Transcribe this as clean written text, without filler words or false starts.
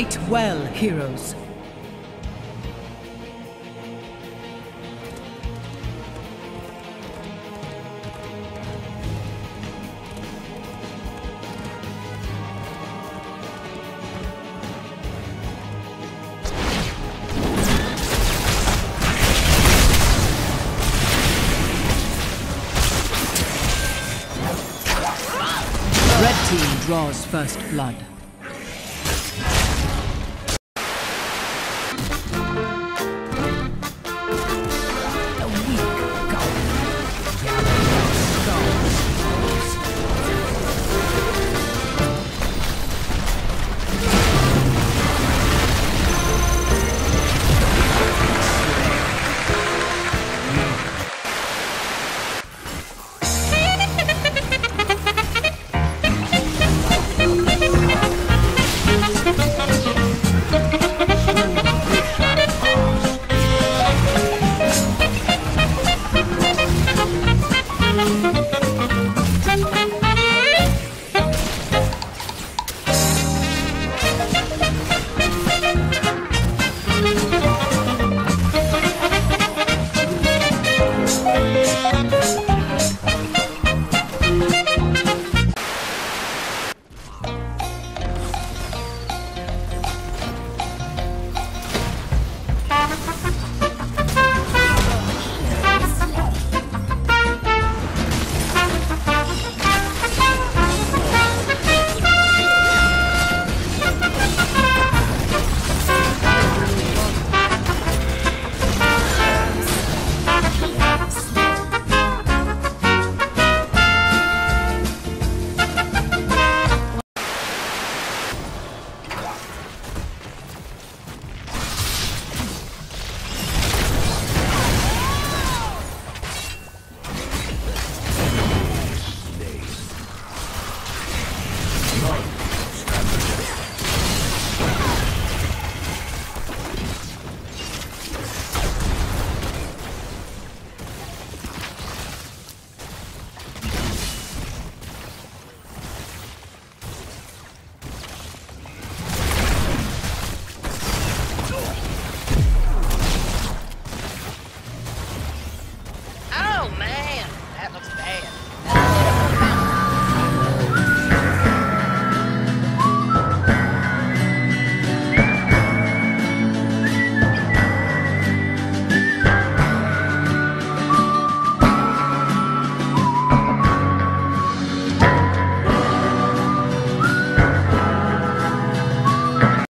Fight well, heroes. Red team draws first blood.